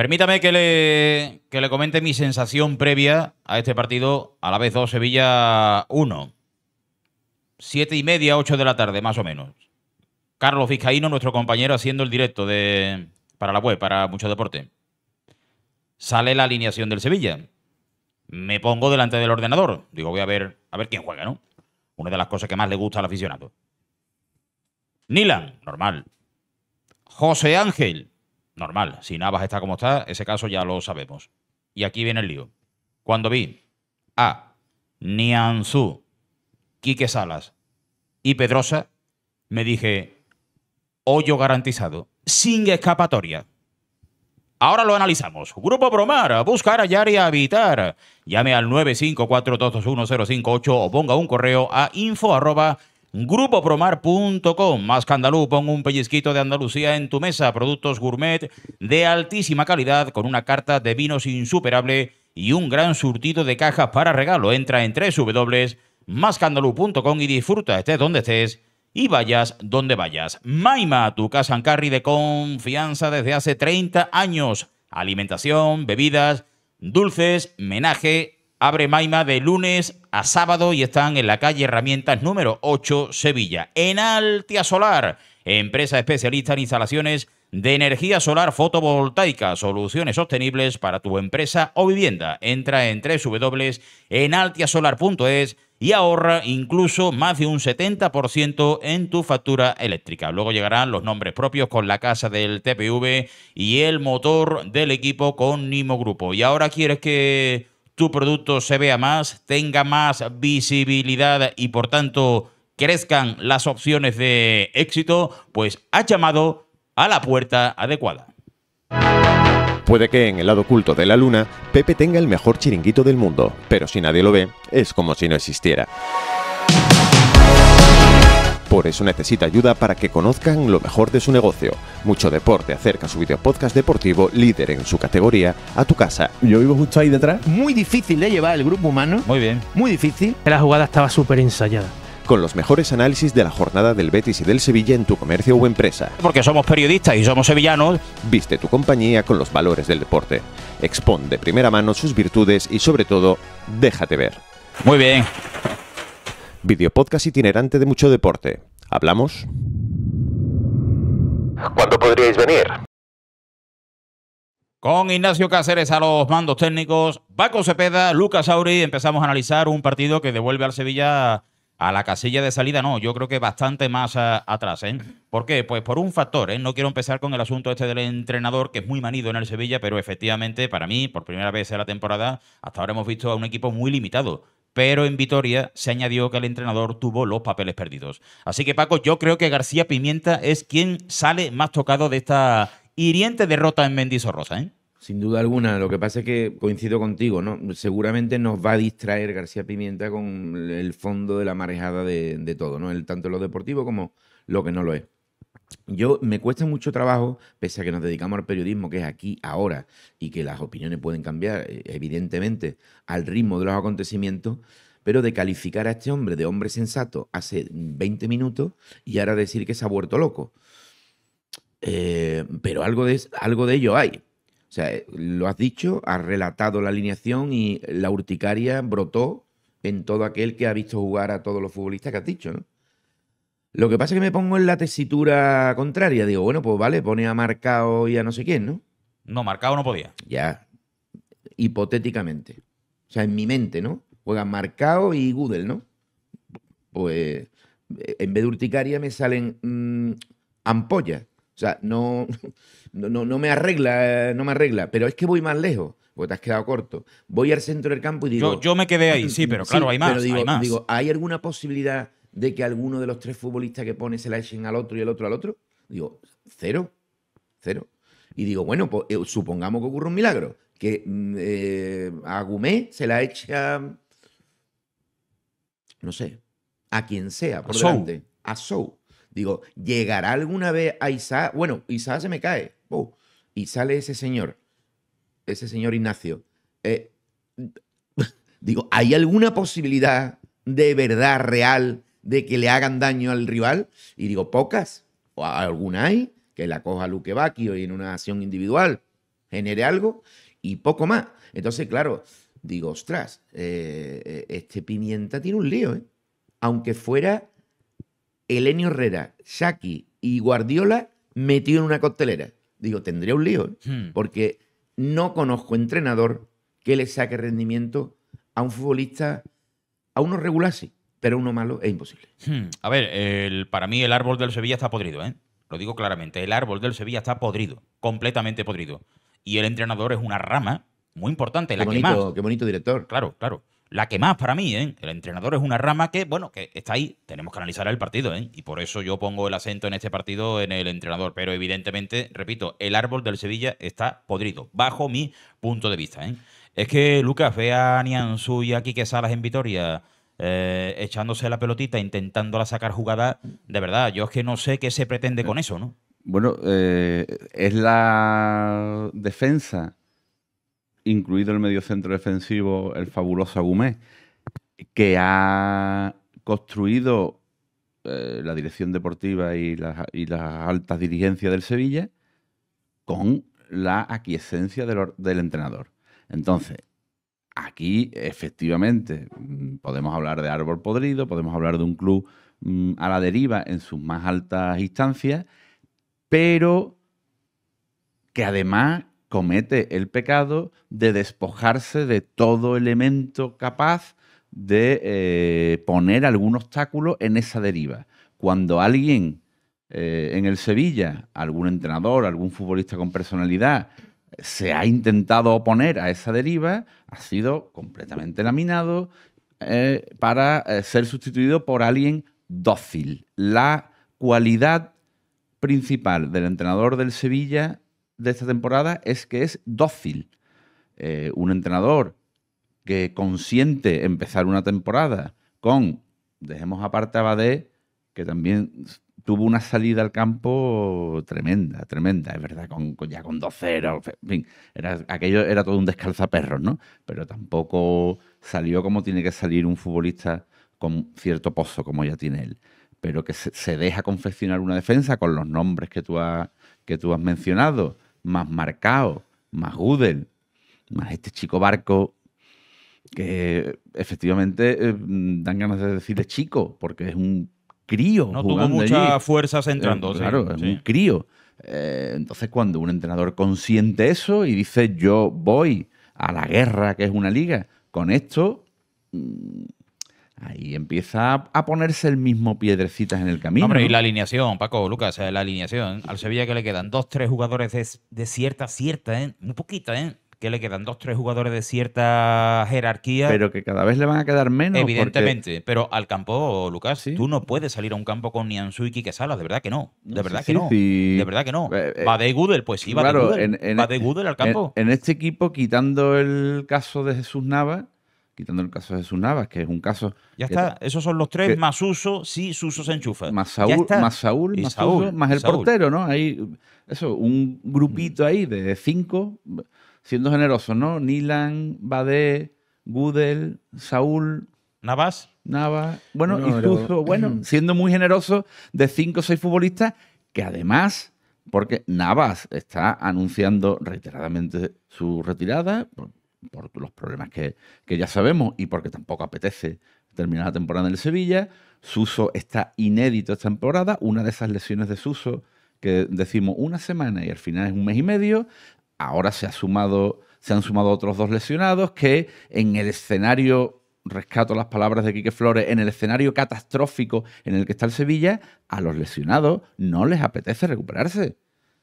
Permítame que le comente mi sensación previa a este partido, a la vez 2, Sevilla 1. 7:30, 8 de la tarde, más o menos. Carlos Vizcaíno, nuestro compañero, haciendo el directo para la web, para Mucho Deporte. Sale la alineación del Sevilla. Me pongo delante del ordenador. Digo, voy a ver quién juega, ¿no? Una de las cosas que más le gusta al aficionado. Nilan, normal. José Ángel, normal. Si Navas está como está, ese caso ya lo sabemos. Y aquí viene el lío. Cuando vi a Nianzou, Kike Salas y Pedrosa, me dije, hoyo garantizado, sin escapatoria. Ahora lo analizamos. Grupo Promar, buscar, hallar y habitar. Llame al 954-221-058 o ponga un correo a info@grupopromar.com. Más Andaluz, pon un pellizquito de Andalucía en tu mesa. Productos gourmet de altísima calidad con una carta de vinos insuperable y un gran surtido de cajas para regalo. Entra en www.mascandaluz.com y disfruta, estés donde estés y vayas donde vayas. Maima, tu casa en carry de confianza desde hace 30 años. Alimentación, bebidas, dulces, menaje. Abre Maima de lunes a sábado y están en la calle Herramientas número 8, Sevilla. Enaltia Solar, empresa especialista en instalaciones de energía solar fotovoltaica, soluciones sostenibles para tu empresa o vivienda. Entra en www.enaltiasolar.es y ahorra incluso más de un 70% en tu factura eléctrica. Luego llegarán los nombres propios con la casa del TPV y el motor del equipo con Nimo Grupo. Y ahora quieres que tu producto se vea más, tenga más visibilidad y por tanto crezcan las opciones de éxito, pues has llamado a la puerta adecuada. Puede que en el lado oculto de la luna, Pepe tenga el mejor chiringuito del mundo, pero si nadie lo ve, es como si no existiera. Por eso necesita ayuda para que conozcan lo mejor de su negocio. Mucho Deporte acerca su videopodcast deportivo, líder en su categoría, a tu casa. Yo vivo justo ahí detrás. Muy difícil de llevar el grupo humano. Muy bien. Muy difícil. La jugada estaba súper ensayada. Con los mejores análisis de la jornada del Betis y del Sevilla en tu comercio o empresa. Porque somos periodistas y somos sevillanos. Viste tu compañía con los valores del deporte. Expón de primera mano sus virtudes y, sobre todo, déjate ver. Muy bien. Videopodcast itinerante de Mucho Deporte. ¿Hablamos? ¿Cuándo podríais venir? Con Ignacio Cáceres a los mandos técnicos, Paco Cepeda, Lucas Auri, empezamos a analizar un partido que devuelve al Sevilla a la casilla de salida, no, yo creo que bastante más atrás, ¿eh? ¿Por qué? Pues por un factor, ¿eh? No quiero empezar con el asunto este del entrenador, que es muy manido en el Sevilla, pero efectivamente, para mí, por primera vez en la temporada, hasta ahora hemos visto a un equipo muy limitado. Pero en Vitoria se añadió que el entrenador tuvo los papeles perdidos. Así que, Paco, yo creo que García Pimienta es quien sale más tocado de esta hiriente derrota en Mendizorroza, ¿eh? Sin duda alguna, lo que pasa es que coincido contigo, ¿no? Seguramente nos va a distraer García Pimienta con el fondo de la marejada de todo, ¿no? Tanto lo deportivo como lo que no lo es. Yo me cuesta mucho trabajo, pese a que nos dedicamos al periodismo, que es aquí, ahora, y que las opiniones pueden cambiar, evidentemente, al ritmo de los acontecimientos, pero de calificar a este hombre de hombre sensato hace 20 minutos y ahora decir que se ha vuelto loco. Pero algo de ello hay. O sea, lo has dicho, has relatado la alineación y la urticaria brotó en todo aquel que ha visto jugar a todos los futbolistas que has dicho, ¿no? Lo que pasa es que me pongo en la tesitura contraria. Digo, bueno, pues vale, pone a Marcao y a no sé quién, ¿no? No, Marcao no podía. Ya, hipotéticamente. O sea, en mi mente, ¿no? Juegan Marcao y Gudelj, ¿no? Pues en vez de urticaria me salen ampollas. O sea, no me arregla, pero es que voy más lejos, porque te has quedado corto. Voy al centro del campo y digo... Yo me quedé ahí, sí, pero claro, sí, hay más, pero digo, hay más. Digo, ¿hay alguna posibilidad de que alguno de los tres futbolistas que pone se la echen al otro y el otro al otro? Digo, cero. Y digo, bueno, pues supongamos que ocurre un milagro, que Agoumé se la echa, no sé, a quien sea, por delante, a Saúl. Digo, ¿llegará alguna vez a Isaac? Bueno, Isaac se me cae. Oh, y sale ese señor Ignacio. Digo, ¿hay alguna posibilidad de verdad real de que le hagan daño al rival? Y digo, pocas. ¿O alguna hay? Que la coja Lukebakio y en una acción individual. genere algo y poco más. Entonces, claro, digo, ostras, este Pimienta tiene un lío, ¿eh? Aunque fuera Elenio Herrera, Xhaki y Guardiola metido en una costelera. Digo, tendría un lío, ¿eh? Porque no conozco entrenador que le saque rendimiento a un futbolista, a uno regular sí, pero uno malo es imposible. A ver, para mí el árbol del Sevilla está podrido, ¿eh? Lo digo claramente, el árbol del Sevilla está podrido, completamente podrido. Y el entrenador es una rama muy importante, la que más… Qué bonito director. Claro, claro. La que más para mí, ¿eh? El entrenador es una rama que, bueno, que está ahí. Tenemos que analizar el partido, ¿eh? Y por eso yo pongo el acento en este partido en el entrenador. Pero evidentemente, repito, el árbol del Sevilla está podrido, bajo mi punto de vista, ¿eh? Es que, Lucas, ve a Nianzou y a Kike Salas en Vitoria echándose la pelotita, intentándola sacar jugada. De verdad, yo es que no sé qué se pretende con eso, ¿no? Bueno, es la defensa, incluido el mediocentro defensivo, el fabuloso Agoumé, que ha construido la dirección deportiva y las altas dirigencias del Sevilla con la aquiescencia del entrenador. Entonces, aquí efectivamente podemos hablar de árbol podrido, podemos hablar de un club a la deriva en sus más altas instancias, pero que además comete el pecado de despojarse de todo elemento capaz de poner algún obstáculo en esa deriva. Cuando alguien en el Sevilla, algún entrenador, algún futbolista con personalidad, se ha intentado oponer a esa deriva, ha sido completamente laminado para ser sustituido por alguien dócil. La cualidad principal del entrenador del Sevilla de esta temporada es que es dócil. Un entrenador que consiente empezar una temporada con, dejemos aparte a Badé, que también tuvo una salida al campo tremenda, tremenda, es verdad, ya con 2-0, en fin, aquello era todo un descalzaperros, ¿no? Pero tampoco salió como tiene que salir un futbolista con cierto pozo como ya tiene él, pero que se deja confeccionar una defensa con los nombres que tú has mencionado, más Marcao, más Gudelj, más este chico Barco, que efectivamente dan ganas de decirle chico, porque es un crío. No tuvo mucha fuerza centrando. Claro, sí, es un crío. Entonces, cuando un entrenador consiente eso y dice yo voy a la guerra, que es una liga, con esto, ahí empieza a ponerse el mismo piedrecitas en el camino. Hombre, ¿no? Y la alineación, Paco, Lucas, la alineación. Al Sevilla que le quedan 2-3 jugadores de cierta, ¿eh? Muy poquita, ¿eh? Que le quedan 2-3 jugadores de cierta jerarquía. Pero que cada vez le van a quedar menos. Evidentemente. Porque... Pero al campo, Lucas, ¿sí? Tú no puedes salir a un campo con Nianzou y Kike Salas. De verdad que no. De verdad que no. Badé y Gudelj, pues sí, claro, Badé y Gudelj al campo. En este equipo, quitando el caso de Jesús Navas, que es un caso... Ya está, esos son los tres, que, más Suso, sí, Suso se enchufa. Más Saúl, más el portero, ¿no? Ahí, eso, un grupito ahí de 5... Siendo generosos, ¿no? Nilan, Badé, Gudelj, Saúl... Navas. Bueno, no, y Suso. Pero... Bueno, siendo muy generosos, de 5 o 6 futbolistas, que además, porque Navas está anunciando reiteradamente su retirada por los problemas que ya sabemos y porque tampoco apetece terminar la temporada en el Sevilla. Suso está inédito esta temporada. Una de esas lesiones de Suso que decimos una semana y al final es un mes y medio... Ahora se han sumado otros 2 lesionados que en el escenario, rescato las palabras de Quique Flores, en el escenario catastrófico en el que está el Sevilla, a los lesionados no les apetece recuperarse.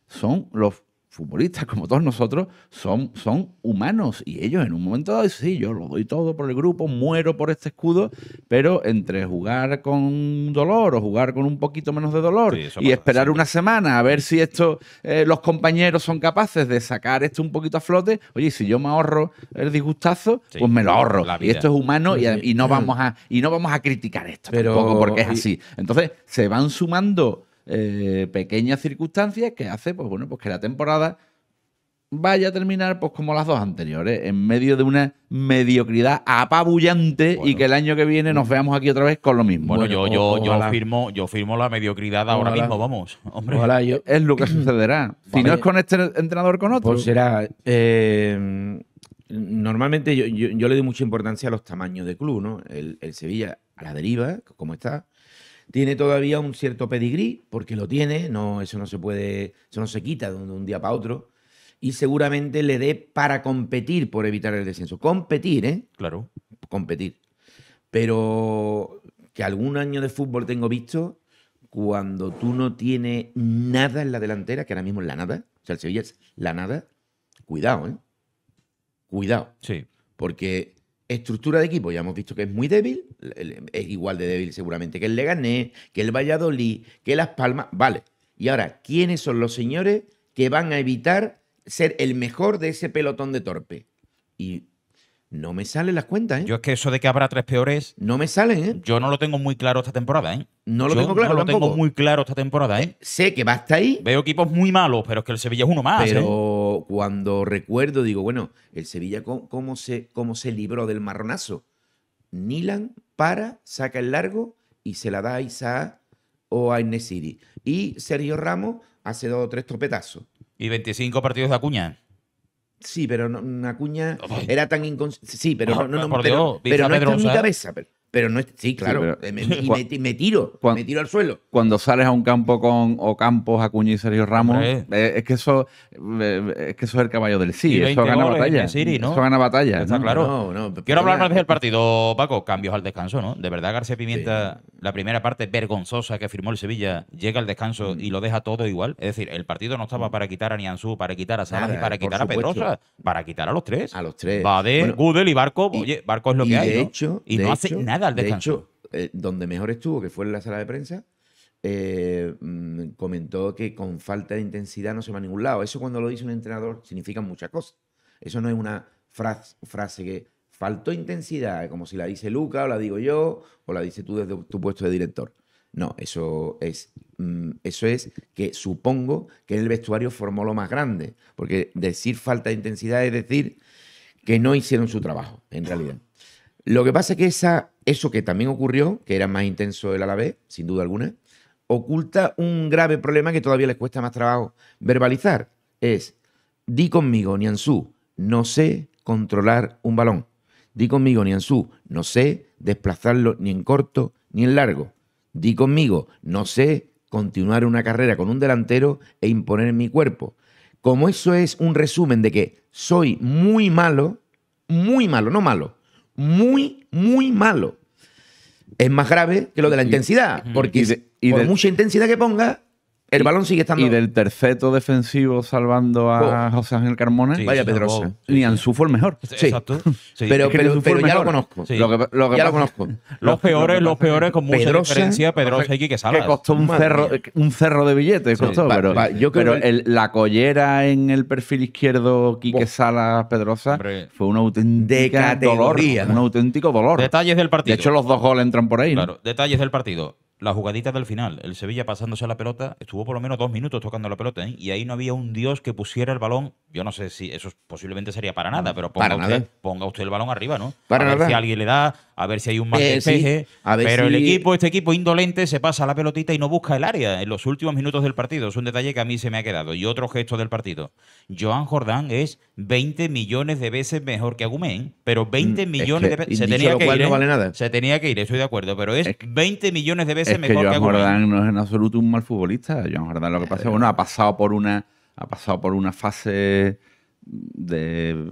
Son los futbolistas, como todos nosotros, son humanos y ellos en un momento dado dicen, sí, yo lo doy todo por el grupo, muero por este escudo, pero entre jugar con dolor o jugar con un poquito menos de dolor sí, y esperar una semana a ver si esto, los compañeros son capaces de sacar esto un poquito a flote, oye, si yo me ahorro el disgustazo, sí, pues me lo ahorro. Y esto es humano y no vamos a criticar esto tampoco porque es así. Entonces se van sumando... pequeñas circunstancias que hace pues bueno, pues que la temporada vaya a terminar pues como las dos anteriores, en medio de una mediocridad apabullante, bueno, y que el año que viene nos veamos aquí otra vez con lo mismo. Bueno, ¿no? yo firmo la mediocridad ahora mismo, vamos. Hombre. Ojalá, yo... Es lo que sucederá. Si no es con este entrenador, con otro. Pues será... Normalmente yo le doy mucha importancia a los tamaños de club, ¿no? El Sevilla, a la deriva, como está, tiene todavía un cierto pedigrí, porque lo tiene, no, eso no se puede, eso no se quita de un día para otro. Y seguramente le dé para competir por evitar el descenso. Competir, ¿eh? Claro. Competir. Pero que algún año de fútbol tengo visto cuando tú no tienes nada en la delantera, que ahora mismo es la nada, o sea, el Sevilla es la nada, cuidado, ¿eh? Cuidado. Sí. Porque estructura de equipo, ya hemos visto que es muy débil, es igual de débil seguramente que el Leganés, que el Valladolid, que Las Palmas, vale. Y ahora, ¿quiénes son los señores que van a evitar ser el mejor de ese pelotón de torpe? Y no me salen las cuentas, ¿eh? Yo es que eso de que habrá tres peores... No me salen, ¿eh? Yo no lo tengo muy claro esta temporada, ¿eh? No lo tengo muy claro esta temporada, ¿eh? Sé que va hasta ahí. Veo equipos muy malos, pero es que el Sevilla es uno más, pero cuando recuerdo, digo, bueno, el Sevilla, ¿cómo se libró del marronazo? Nilan para, saca el largo y se la da a Isaac o a Nesiri. Y Sergio Ramos hace 2 o 3 topetazos. Y 25 partidos de Acuña. Sí, pero no, Acuña era tan inconsistente. Sí, pero no está en mi cabeza. Pero no es, sí, claro. Sí, me tiro al suelo. Cuando sales a un campo con Ocampos, Acuña y Sergio Ramos, es que eso es el caballo del sí. Eso gana batalla. City, ¿no? Eso gana batalla. Está, ¿no? Claro. Quiero hablar una vez del partido, Paco. Cambios al descanso, ¿no? De verdad, García Pimienta, sí, la primera parte vergonzosa que firmó el Sevilla, llega al descanso y lo deja todo igual. Es decir, el partido no estaba para quitar a Nianzou, para quitar a Salas y para quitar a Pedrosa, para quitar a los tres. A los tres. Badé, bueno, Gudelj y Barco. Oye, Barco es lo que hay. De hecho, y no hace nada. De hecho, donde mejor estuvo, que fue en la sala de prensa, comentó que con falta de intensidad no se va a ningún lado. Eso cuando lo dice un entrenador significa muchas cosas. Eso no es una frase que faltó intensidad, como si la dice Lucas o la digo yo o la dice tú desde tu puesto de director. No, eso es que supongo que en el vestuario formó lo más grande, porque decir falta de intensidad es decir que no hicieron su trabajo, en realidad. Lo que pasa es que eso que también ocurrió, que era más intenso el Alavés, sin duda alguna, oculta un grave problema que todavía les cuesta más trabajo verbalizar. Es, di conmigo, Nianzou, no sé controlar un balón. Di conmigo, Nianzou, no sé desplazarlo ni en corto ni en largo. Di conmigo, no sé continuar una carrera con un delantero e imponer en mi cuerpo. Como eso es un resumen de que soy muy malo, no malo, muy malo. Es más grave que lo de la intensidad, porque por mucha intensidad que ponga, el balón sigue estando... Y del terceto defensivo salvando a José Ángel Carmona, sí, vaya Pedrosa. Nianzou fue el mejor. Sí. Exacto. Sí. Pero ya lo conozco. Sí. Ya lo conozco. Los peores con mucha diferencia, Pedrosa y Kike Salas. Que costó un cerro de billetes, sí, costó, pero la collera en el perfil izquierdo, Kike Salas, Pedrosa, hombre, fue una auténtica dolor, un auténtico dolor. Detalles del partido. De hecho, los 2 goles entran por ahí. Claro, ¿no? Detalles del partido. Las jugaditas del final, el Sevilla pasándose a la pelota, estuvo por lo menos 2 minutos tocando la pelota, ¿eh? Y ahí no había un dios que pusiera el balón. Yo no sé si eso posiblemente sería para nada, pero ponga usted el balón arriba, ¿no? Para a ver nada. Si alguien le da, a ver si hay un mal despeje. Sí. Pero si... este equipo indolente se pasa a la pelotita y no busca el área en los últimos minutos del partido. Es un detalle que a mí se me ha quedado. Y otro gesto del partido. Joan Jordán es 20 millones de veces mejor que Agoumé, ¿eh? Pero 20 millones de veces... Se tenía que ir, estoy de acuerdo, pero es 20 millones de veces... Es que Joan Jordán no es en absoluto un mal futbolista. Joan Jordán, lo que pasa es que bueno, ha pasado por una fase de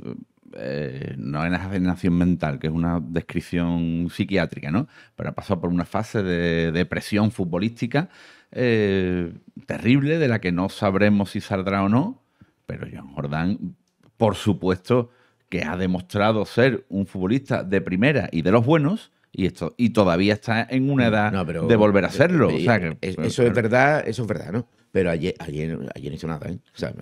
no es enajenación mental, que es una descripción psiquiátrica, ¿no? Pero ha pasado por una fase de depresión futbolística terrible, de la que no sabremos si saldrá o no. Pero Joan Jordán, por supuesto, que ha demostrado ser un futbolista de primera y de los buenos. Y todavía está en una edad de volver a hacerlo. O sea, que, eso es verdad, ¿no? Pero ayer no hizo nada, ¿eh? O sea,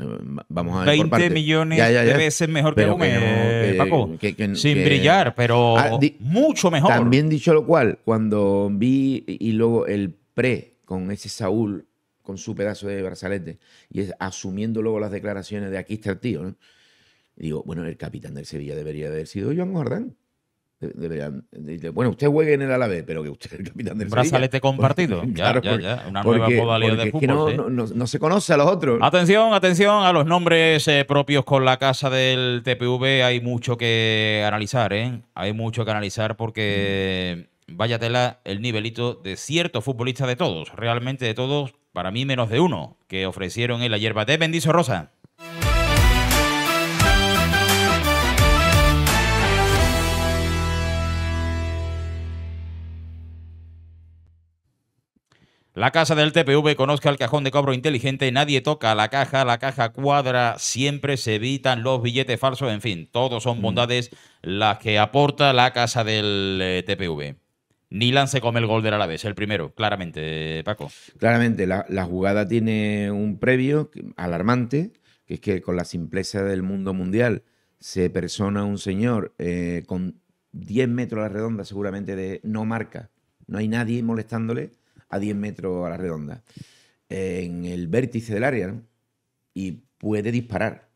vamos a ver. 20 millones de veces mejor que Agoumé, Paco. Sin brillar, pero mucho mejor. También dicho lo cual, cuando vi y luego el pre con ese Saúl con su pedazo de brazalete, y es asumiendo luego las declaraciones de aquí está el tío, ¿no? Y digo, bueno, el capitán del Sevilla debería haber sido Joan Jordán. Bueno, usted juegue en el Alavés, pero que usted es el capitán del Sevilla. Brazalete compartido. Porque, claro, ya. Una nueva modalidad de fútbol. Es que no se conoce a los otros. Atención a los nombres propios con la casa del TPV. Hay mucho que analizar, ¿eh? Hay mucho que analizar porque vaya tela el nivelito de ciertos futbolistas, de todos, realmente de todos, para mí menos de uno, que ofrecieron en la hierba. Te bendizo, Rosa. La casa del TPV, conozca el cajón de cobro inteligente, nadie toca la caja cuadra, siempre se evitan los billetes falsos, en fin, todos son bondades las que aporta la casa del TPV. Nilan se come el gol del Alavés, el primero, claramente, Paco. Claramente, la jugada tiene un previo alarmante, que es que con la simpleza del mundo mundial se persona un señor con 10 metros a la redonda seguramente de no marca, no hay nadie molestándole, a 10 metros a la redonda, en el vértice del área, ¿no? Y puede disparar.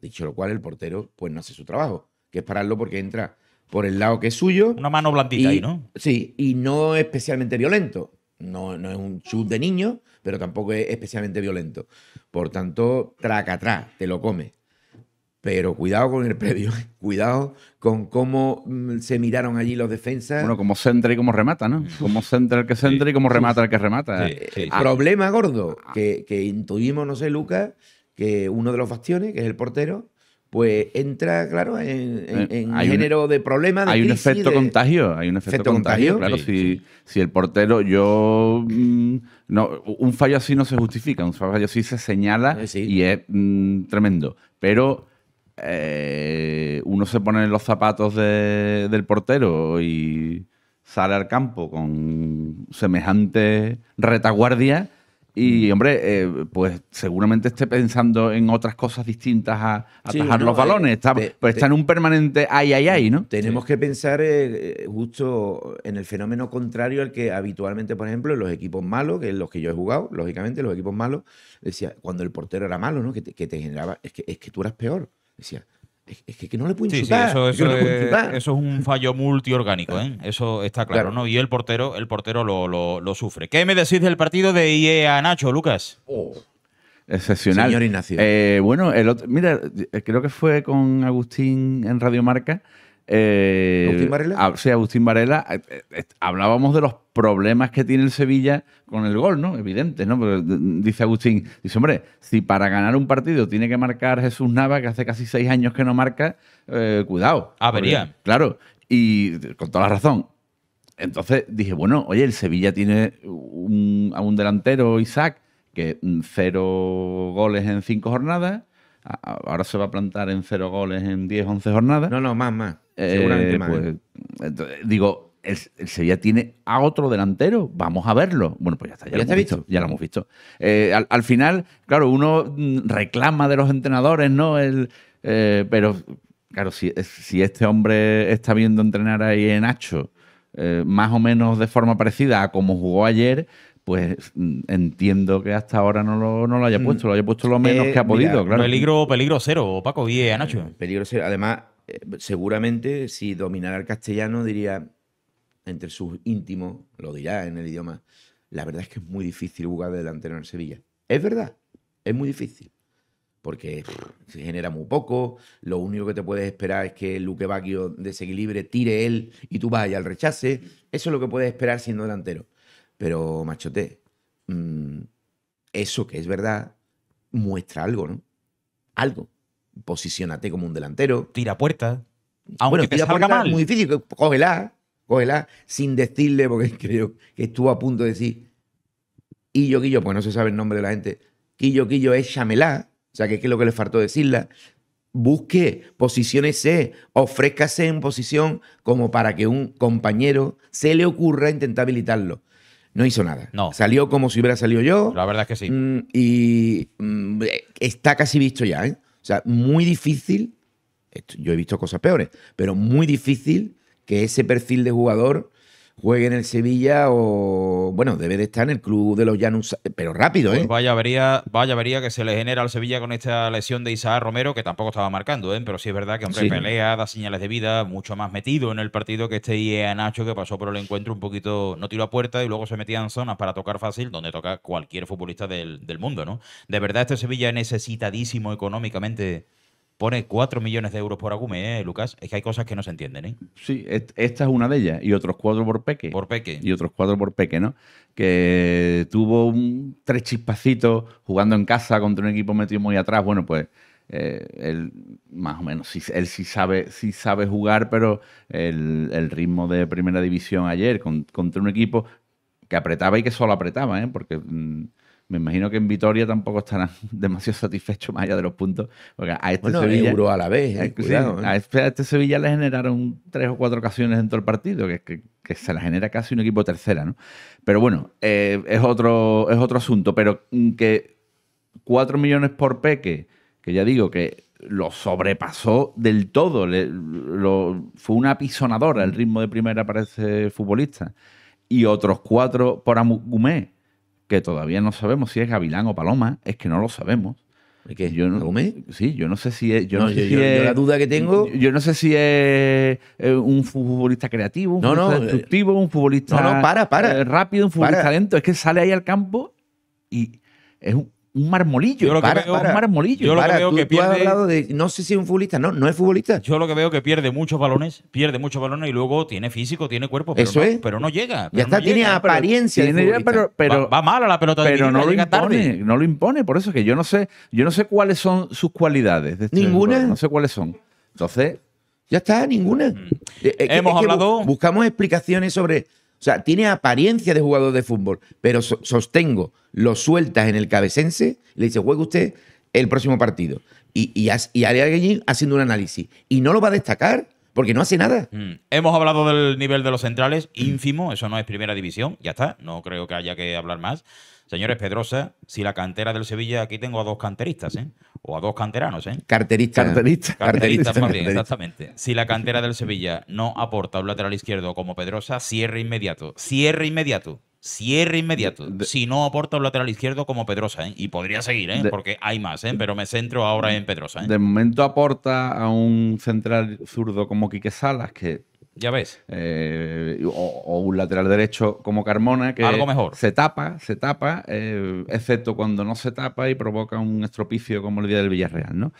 Dicho lo cual, el portero pues no hace su trabajo, que es pararlo porque entra por el lado que es suyo. Una mano blandita ahí, ¿no? Sí, y no es especialmente violento. No es un chut de niño, pero tampoco es especialmente violento. Por tanto, traca atrás, te lo come. Pero cuidado con el previo, cuidado con cómo se miraron allí los defensas. Bueno, como centra y como remata, ¿no? Como centra y como remata el que remata. Sí. Problema gordo, que intuimos, no sé, Lucas, que uno de los bastiones, que es el portero, pues entra, claro, en género de problemas. Hay un efecto contagio, claro. Si el portero, un fallo así no se justifica, un fallo así se señala y es tremendo. Pero uno se pone en los zapatos del portero y sale al campo con semejante retaguardia y, hombre, pues seguramente esté pensando en otras cosas distintas a atajar los balones. Está en un permanente ay, ¿no? Tenemos que pensar justo en el fenómeno contrario al que habitualmente, por ejemplo, en los equipos malos, que en los que yo he jugado, lógicamente, los equipos malos, decía, cuando el portero era malo, ¿no? Que te generaba, es que tú eras peor. Decía, es que no le puedo insultar. Eso es un fallo multiorgánico, ¿eh? Eso está claro, ¿no? Y el portero lo sufre. ¿Qué me decís del partido de Iheanacho, Lucas? Excepcional. Señor Ignacio. Bueno, mira, creo que fue con Agustín en Radio Marca. ¿Agustín Varela? Sí, Agustín Varela. Hablábamos de los problemas que tiene el Sevilla con el gol, ¿no? Evidente, ¿no? Pero dice Agustín, dice, hombre, si para ganar un partido tiene que marcar Jesús Navas, que hace casi 6 años que no marca, cuidado. Avería. Claro, y con toda la razón. Entonces dije, bueno, oye, el Sevilla tiene a un delantero, Isaac, que 0 goles en 5 jornadas, ahora se va a plantar en 0 goles en 10, 11 jornadas. No, más. Seguramente más. Pues, entonces, digo, el Sevilla tiene a otro delantero, vamos a verlo. Bueno, pues ya está, ya lo hemos visto. Al final, claro, uno reclama de los entrenadores, ¿no? Pero, claro, si este hombre está viendo entrenar ahí en Nacho, más o menos de forma parecida a como jugó ayer, pues entiendo que hasta ahora no lo haya puesto, lo menos que ha podido. Mira, claro. Peligro cero, Paco, y Iheanacho. Peligro cero. Además, seguramente si dominara el castellano diría, entre sus íntimos, lo dirá en el idioma, la verdad es que es muy difícil jugar de delantero en Sevilla. Es verdad, es muy difícil, porque se genera muy poco, lo único que te puedes esperar es que Lukebakio desequilibre, tire él y tú vayas al rechace, eso es lo que puedes esperar siendo delantero. Pero, machote, eso que es verdad muestra algo, ¿no? Algo. Posiciónate como un delantero. Tira puerta. Aunque te salga mal. Es muy difícil. Cógela sin decirle, porque creo que estuvo a punto de decir Quillo, porque no se sabe el nombre de la gente. Quillo, échamela. O sea, que es lo que le faltó decirla. Busque, posiciónese, ofrézcase en posición como para que un compañero se le ocurra intentar habilitarlo. No hizo nada. No. Salió como si hubiera salido yo. La verdad es que sí. Y está casi visto ya, ¿eh? O sea, muy difícil. Yo he visto cosas peores, pero muy difícil que ese perfil de jugador juegue en el Sevilla o, bueno, debe de estar en el club de los Llanos, pero rápido, ¿eh? Pues vaya avería que se le genera al Sevilla con esta lesión de Isaac Romero, que tampoco estaba marcando, ¿eh? Pero sí es verdad que, hombre, sí, pelea, da señales de vida, mucho más metido en el partido que este Iheanacho, que pasó por el encuentro un poquito, no tiró a puerta y luego se metía en zonas para tocar fácil, donde toca cualquier futbolista del mundo, ¿no? De verdad, este Sevilla necesitadísimo económicamente. Pone 4 millones de euros por Agoumé, Lucas. Es que hay cosas que no se entienden, ¿eh? Sí, esta es una de ellas. Y otros 4 por Peque. Por Peque. Y otros 4 por Peque, ¿no? Que tuvo 3 chispacitos jugando en casa contra un equipo metido muy atrás. Bueno, pues él más o menos, sí sabe jugar, pero el ritmo de primera división ayer contra un equipo que apretaba y que solo apretaba, ¿eh? Porque... me imagino que en Vitoria tampoco estarán demasiado satisfechos más allá de los puntos. Porque a este, bueno, Sevilla, euro a la vez, cuidado, ¿eh? A este Sevilla le generaron 3 o 4 ocasiones en todo el partido, que se la genera casi un equipo de tercera, ¿no? Pero bueno, es otro asunto. Pero que 4 millones por Peque, que ya digo que lo sobrepasó del todo. Fue una apisonadora el ritmo de primera para ese futbolista. Y otros 4 por Agoumé, que todavía no sabemos si es Gavilán o Paloma, es que no lo sabemos. ¿Qué? ¿Agoumé? Sí, yo no sé si es... Yo la duda que tengo... Yo no sé si es un futbolista creativo, un futbolista destructivo, un futbolista rápido, un futbolista lento. Es que sale ahí al campo y es un marmolillo. Yo lo que veo, un marmolillo. Yo lo que veo que pierde... No sé si es un futbolista. No, no es futbolista. Yo lo que veo que pierde muchos balones y luego tiene físico, tiene cuerpo, pero, pero no llega. Ya está, tiene apariencia. Va mal a la pelota, pero no lo impone. No lo impone, por eso es que yo no sé cuáles son sus cualidades. Ninguna. No sé cuáles son. Entonces, ya está, ninguna. Hemos hablado... Buscamos explicaciones sobre... O sea, tiene apariencia de jugador de fútbol, pero sostengo, lo sueltas en el Cabecense, le dice, juegue usted el próximo partido. Y alguien haciendo un análisis. Y no lo va a destacar porque no hace nada. Hemos hablado del nivel de los centrales, ínfimo, eso no es primera división, ya está, no creo que haya que hablar más. Señores, Pedrosa, si la cantera del Sevilla, aquí tengo a 2 canteristas, ¿eh? O a 2 canteranos, ¿eh? Carteristas, exactamente. Si la cantera del Sevilla no aporta un lateral izquierdo como Pedrosa, cierre inmediato. Si no aporta un lateral izquierdo como Pedrosa, ¿eh? Y podría seguir, ¿eh? Porque hay más, ¿eh? Pero me centro ahora en Pedrosa, ¿eh? De momento aporta a un central zurdo como Kike Salas, que... Ya ves. O un lateral derecho como Carmona, que algo mejor. se tapa, excepto cuando no se tapa y provoca un estropicio como el día del Villarreal, ¿no?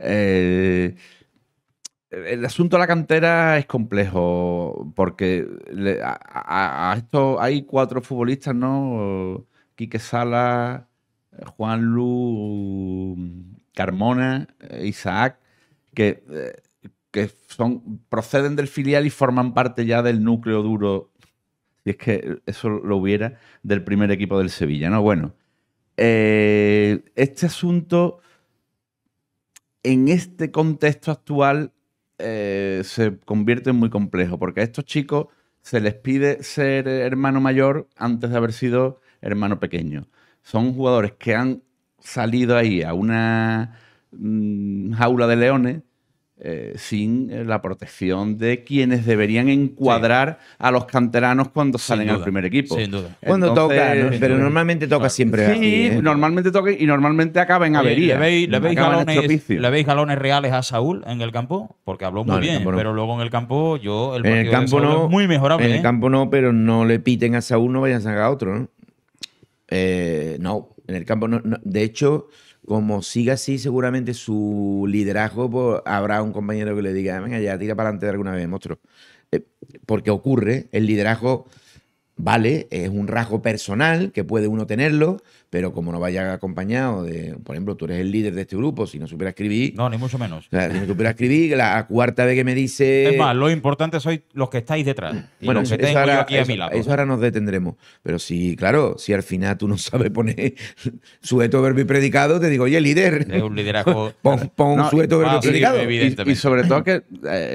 El asunto de la cantera es complejo, porque a esto hay 4 futbolistas, ¿no? Kike Salas, Juanlu, Carmona, Isaac, que proceden del filial y forman parte ya del núcleo duro, si es que eso lo hubiera, del primer equipo del Sevilla, ¿no? Bueno, este asunto, en este contexto actual, se convierte en muy complejo, porque a estos chicos se les pide ser hermano mayor antes de haber sido hermano pequeño. Son jugadores que han salido ahí a una jaula de leones, sin la protección de quienes deberían encuadrar a los canteranos cuando salen al primer equipo. Sin duda. Cuando tocan, pero normalmente toca siempre. Sí, aquí, ¿eh? Normalmente toca y normalmente acaba en avería. ¿Le veis galones reales a Saúl en el campo? Porque habló muy bien, pero luego en el campo es muy mejorable. En el campo no, pero no le piten a Saúl, no vayan a sacar a otro, ¿no? No, en el campo no. De hecho... Como siga así, seguramente su liderazgo, pues, habrá un compañero que le diga, venga, ya tira para adelante de alguna vez, monstruo. Porque ocurre, el liderazgo, vale, es un rasgo personal que puede uno tenerlo, pero como no vaya acompañado de, por ejemplo, tú eres el líder de este grupo, si no supiera escribir... No, ni mucho menos. O sea, si no supiera escribir, la cuarta vez que me dice... Es más, lo importante sois los que estáis detrás. Y bueno, los que tengo ahora, yo aquí a mi lado. Eso ahora nos detendremos. Pero sí, claro, si al final tú no sabes poner sujeto, verbo y predicado, te digo, oye, líder. Es un liderazgo... Pon sujeto, verbo y predicado. Y sobre todo que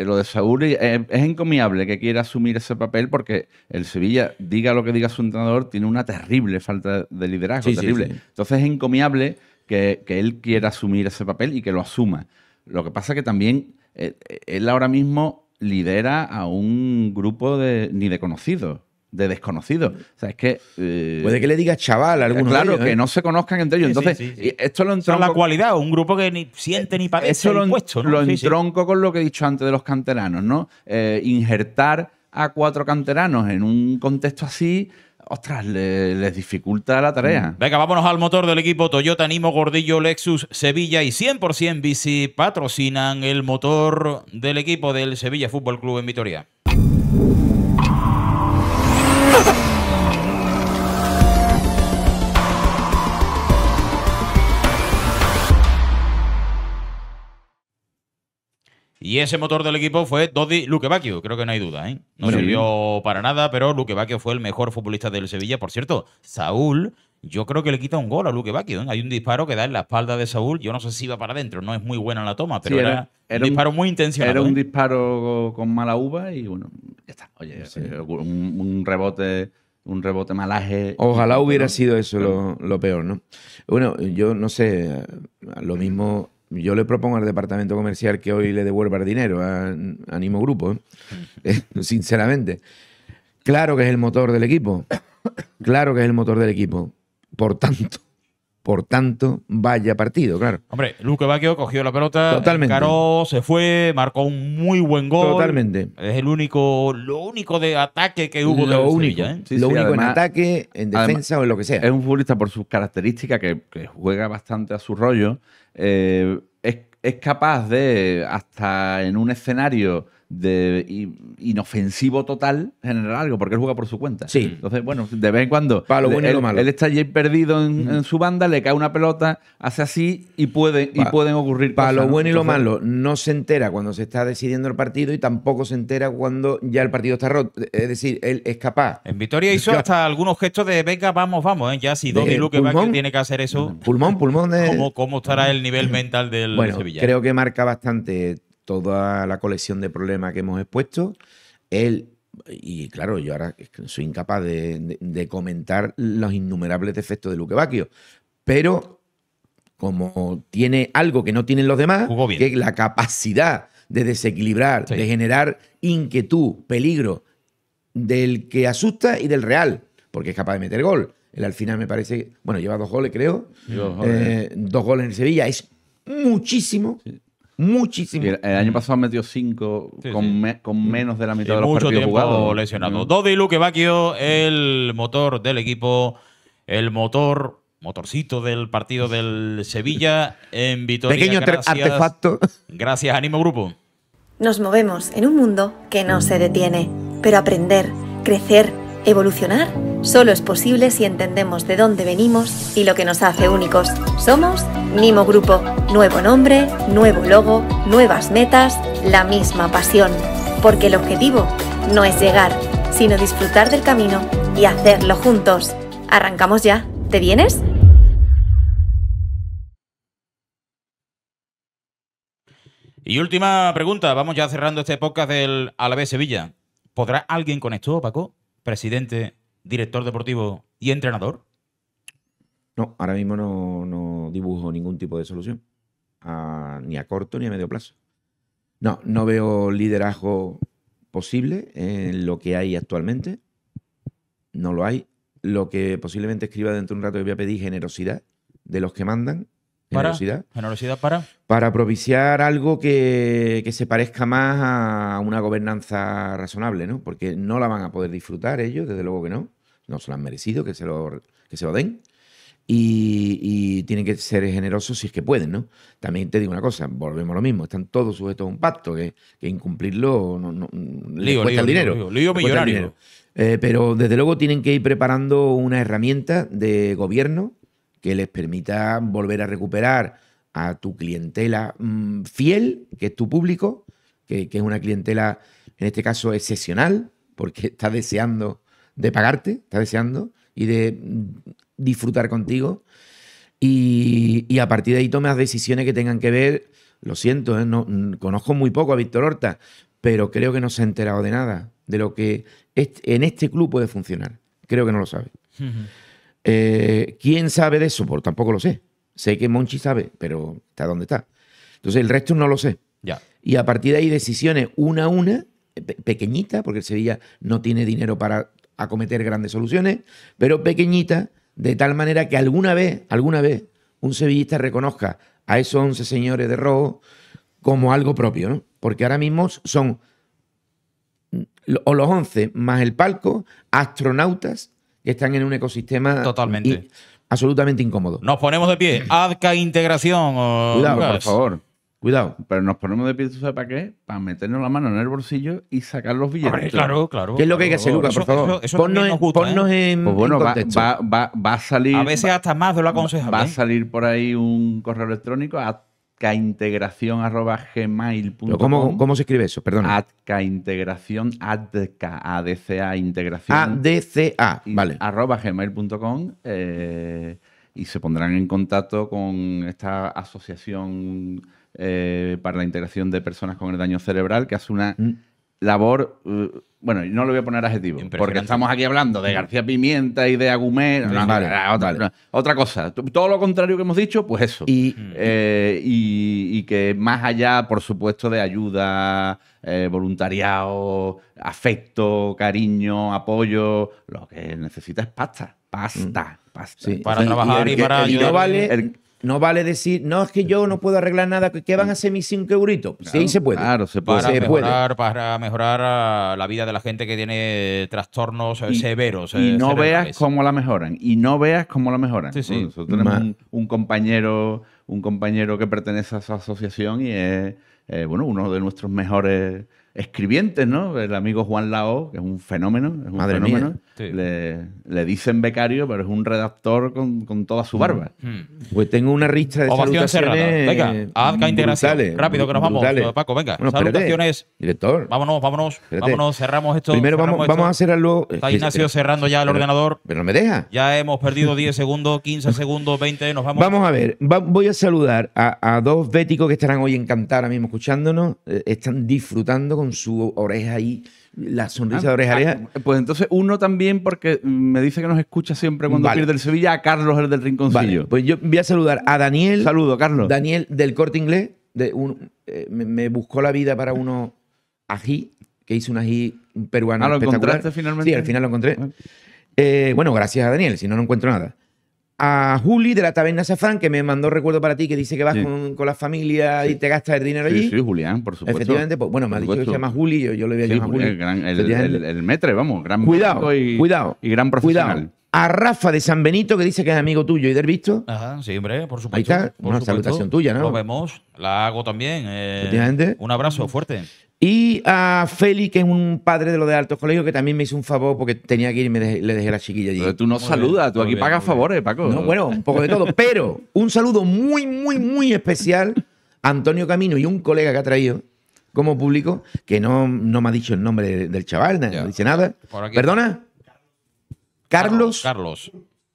lo de Saúl es encomiable que quiera asumir ese papel, porque el Sevilla, diga lo que diga su entrenador, tiene una terrible falta de liderazgo. Sí, terrible. Sí, sí. Entonces es encomiable que él quiera asumir ese papel y que lo asuma. Lo que pasa es que también él ahora mismo lidera a un grupo ni de conocidos. de desconocidos. O sea, es que... puede que le diga chaval a algunos. Claro, de ellos, que no se conozcan entre ellos. Entonces, esto lo entronco... Son la cualidad, un grupo que ni siente ni parece. Eso lo entronco con lo que he dicho antes de los canteranos, ¿no? Injertar a 4 canteranos en un contexto así... Ostras, les dificulta la tarea. Venga, vámonos al motor del equipo Toyota, Nimo, Gordillo, Lexus, Sevilla y 100% Bici patrocinan el motor del equipo del Sevilla Fútbol Club en Vitoria. Y ese motor del equipo fue Dodi Lukebakio, creo que no hay duda, ¿eh? No sirvió para nada, pero Lukebakio fue el mejor futbolista del Sevilla. Por cierto, Saúl, yo creo que le quita un gol a Lukebakio, ¿eh? Hay un disparo que da en la espalda de Saúl. Yo no sé si va para adentro, no es muy buena la toma, pero sí, era un disparo muy intencionado. Era un disparo con mala uva y bueno, ya está. Oye, un rebote malaje. Ojalá hubiera sido eso lo peor, ¿no? Bueno, yo no sé, lo mismo... Yo le propongo al departamento comercial que hoy le devuelva el dinero a Nimo Grupo, ¿eh? Sinceramente. Claro que es el motor del equipo. Claro que es el motor del equipo. Por tanto, vaya partido, claro. Hombre, Lukebakio cogió la pelota, encaró, se fue, marcó un muy buen gol. Totalmente. Es el único, lo único de ataque que hubo. Lo único, Sevilla, ¿eh? Sí, lo único, además, en ataque, en defensa o en lo que sea. Es un futbolista por sus características que juega bastante a su rollo. Es capaz de, hasta en un escenario de inofensivo total, generar algo, porque él juega por su cuenta. Sí. Entonces, bueno, de vez en cuando él está allí perdido en su banda, le cae una pelota, hace así y pueden ocurrir cosas. Para lo bueno y lo malo, no se entera cuando se está decidiendo el partido y tampoco se entera cuando ya el partido está roto. Es decir, él es capaz. En Vitoria hizo hasta algunos gestos de venga, vamos, ¿eh? Ya si Dodi Lukebakio tiene que hacer eso. Pulmón de... ¿Cómo estará el nivel mental del Sevilla? Creo que marca bastante toda la colección de problemas que hemos expuesto. Él, y claro, yo ahora soy incapaz de comentar los innumerables defectos de Lukebakio, pero como tiene algo que no tienen los demás, que es la capacidad de desequilibrar, de generar inquietud, peligro, del que asusta y del real, porque es capaz de meter gol. Él al final me parece, bueno, lleva 2 goles, creo. 2 goles en el Sevilla, es muchísimo. Sí. Muchísimo. El año pasado metió 5 con menos de la mitad de los partidos jugados. Lesionado. Dodi Lukebakio, el motor del equipo, el motorcito del partido del Sevilla en Vitoria. Pequeño artefacto. Gracias, Animo Grupo. Nos movemos en un mundo que no se detiene, pero aprender, crecer, evolucionar solo es posible si entendemos de dónde venimos y lo que nos hace únicos. Somos Nimo Grupo. Nuevo nombre, nuevo logo, nuevas metas, la misma pasión. Porque el objetivo no es llegar, sino disfrutar del camino y hacerlo juntos. Arrancamos ya. ¿Te vienes? Y última pregunta. Vamos ya cerrando este podcast del Alavés Sevilla. ¿Podrá alguien con esto, Paco? Presidente, director deportivo y entrenador? No, ahora mismo no dibujo ningún tipo de solución, ni a corto ni a medio plazo. No veo liderazgo posible en lo que hay actualmente. No lo hay. Lo que posiblemente escriba dentro de un rato, voy a pedir generosidad de los que mandan. Para propiciar algo que se parezca más a una gobernanza razonable, ¿no? Porque no la van a poder disfrutar ellos, desde luego que no. No se lo han merecido, que se lo den. Y tienen que ser generosos si es que pueden, ¿no? También te digo una cosa, volvemos a lo mismo. Están todos sujetos a un pacto que incumplirlo le cuesta el dinero. Lío millonario. Pero desde luego tienen que ir preparando una herramienta de gobierno que les permita volver a recuperar a tu clientela fiel, que es tu público, que es una clientela, en este caso, excepcional, porque está deseando de pagarte, está deseando y de disfrutar contigo. Y a partir de ahí tomas decisiones que tengan que ver, lo siento, conozco muy poco a Víctor Horta, pero creo que no se ha enterado de nada, de lo que en este club puede funcionar. Creo que no lo sabe. Uh-huh. ¿Quién sabe de eso? Pues tampoco lo sé. Sé que Monchi sabe, pero está donde está. Entonces el resto no lo sé. Ya. Y a partir de ahí decisiones, una a una, pequeñita, porque el Sevilla no tiene dinero para acometer grandes soluciones, pero pequeñitas, de tal manera que alguna vez, un sevillista reconozca a esos 11 señores de rojo como algo propio, ¿no? Porque ahora mismo son o los 11 más el palco, astronautas que están en un ecosistema totalmente absolutamente incómodo. Nos ponemos de pie. ADCA Integración. Cuidado, Lucas, por favor. Cuidado. Pero nos ponemos de pie, ¿tú sabes para qué? Para meternos la mano en el bolsillo y sacar los billetes. Hombre, claro, claro. ¿Qué es lo que hay que hacer, Lucas? Por favor. Eso ponnos en, gusta, ponnos en, pues bueno, en contexto. Va a salir. A veces hasta más de lo aconsejable. Va a salir por ahí un correo electrónico a adcaintegracion@gmail.com. ¿Cómo se escribe eso? Perdón. Adcaintegracion, ADCA, ADCA, integración. ADCA, vale. @gmail.com y se pondrán en contacto con esta asociación para la integración de personas con el daño cerebral que hace una labor. Bueno, no le voy a poner adjetivo, porque estamos aquí hablando de García Pimienta y de Agoumé. Otra cosa. Todo lo contrario que hemos dicho, pues eso. Y que más allá, por supuesto, de ayuda, voluntariado, afecto, cariño, apoyo, lo que necesita es pasta. Pasta. Sí. Para trabajar y para ayudar. No vale decir, no, es que yo no puedo arreglar nada, ¿qué van a hacer mis 5 euritos? Claro, sí, se puede. Claro, se puede. Para mejorar la vida de la gente que tiene trastornos severos. Y no veas cómo la mejoran. Sí, sí. Bueno, nosotros tenemos un compañero que pertenece a esa asociación y es bueno, uno de nuestros mejores escribientes, ¿no? El amigo Juan Lao, que es un fenómeno. Madre mía. Sí. Le dicen becario, pero es un redactor con toda su barba. Pues tengo una ristra de ovación salutaciones. Venga, ADCA Integración. Rápido, que nos vamos, Paco, venga. Bueno, salutaciones. Espérate, director. Vámonos, cerramos esto. Primero vamos a hacer algo. Está Ignacio cerrando ya el ordenador. Pero no me deja. Ya hemos perdido 10 segundos, 15 segundos, 20, nos vamos. Vamos a ver, voy a saludar a dos béticos que estarán hoy en Cantar ahora mismo escuchándonos, están disfrutando con su oreja ahí, la sonrisa de oreja. Pues entonces uno también, porque me dice que nos escucha siempre cuando pierde el Sevilla, a Carlos, el del Rinconcillo. Vale, pues yo voy a saludar a Daniel. Saludo, Carlos. Daniel del Corte Inglés. Me buscó la vida para unos ají, que hice un ají peruano espectacular. ¿Lo encontraste finalmente? Sí, al final lo encontré. Bueno, gracias a Daniel, si no, no encuentro nada. A Juli de la Taberna Safran, que me mandó recuerdo para ti, que dice que vas con la familia y te gastas el dinero allí. Sí, Julián, por supuesto. Efectivamente, pues, bueno, me ha dicho que se llama Juli, yo le voy a llamar Juli. El metre, vamos, gran cuidado, y gran profesional. Cuidado. A Rafa de San Benito, que dice que es amigo tuyo y del visto. Ajá, sí, hombre, por supuesto. Ahí está, una salutación tuya, ¿no? Lo vemos, la hago también. Efectivamente. Un abrazo fuerte. Y a Feli, que es un padre de los de Altos Colegios, que también me hizo un favor porque tenía que ir y le dejé la chiquilla allí. Pero tú no saludas, tú aquí pagas favores, Paco. No, bueno, un poco de todo. Pero un saludo muy, muy, muy especial a Antonio Camino y un colega que ha traído como público, que no me ha dicho el nombre del chaval, no dice nada. ¿Perdona? Carlos.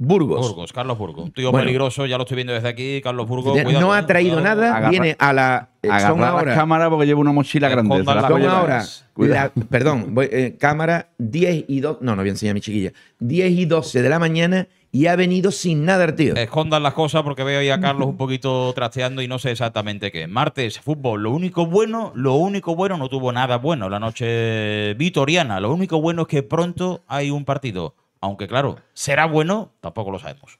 Burgos. Carlos Burgos. Un tío peligroso, ya lo estoy viendo desde aquí. Carlos Burgos. Cuidado, no ha traído nada. Viene a la. Son ahora. Cámara porque lleva una mochila grande. Son ahora. Perdón, cámara 10 y 2. No, no voy a enseñar a mi chiquilla. 10 y 12 de la mañana. Y ha venido sin nada el tío. Escondan las cosas porque veo ahí a Carlos un poquito trasteando y no sé exactamente qué. Martes, fútbol. Lo único bueno, no tuvo nada bueno la noche vitoriana. Lo único bueno es que pronto hay un partido. Aunque claro, será bueno, tampoco lo sabemos.